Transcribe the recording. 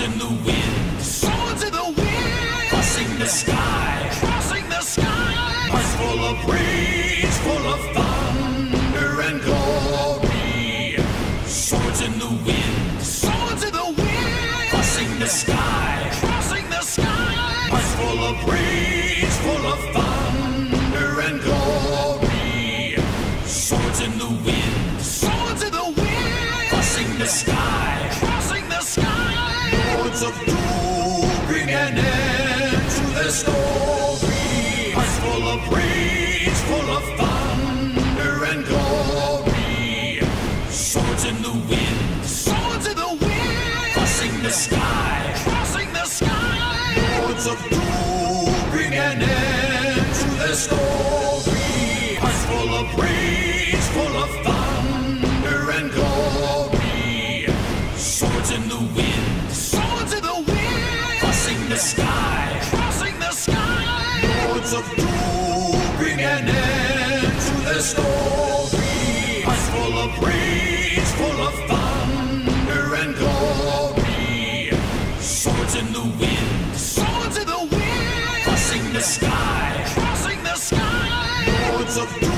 swords in the wind. Swords in the wind. Crossing the sky. Crossing the sky. Hearts full of rage, full of thunder and glory. Swords in the wind. Swords in the wind. Crossing the sky. Crossing the sky. Hearts full of rage, full of thunder and glory. Swords in the wind. Swords in the wind. Crossing the sky. Crossing the sky. Lords of doom, bring an end to the story. Hearts full of rage, full of thunder and glory. Swords in the wind. Swords in the wind. Crossing the sky. Crossing the sky. Lords of doom, bring an end to the story. Hearts full of rage, full of thunder and glory. Swords in the wind. Swords in the wind. Crossing the sky. Crossing the sky. Lords of doom, bring an end to the story. Hearts full of rage, full of thunder and glory. Swords in the wind. Swords in the wind. Crossing the sky. Crossing the sky. Lords of doom.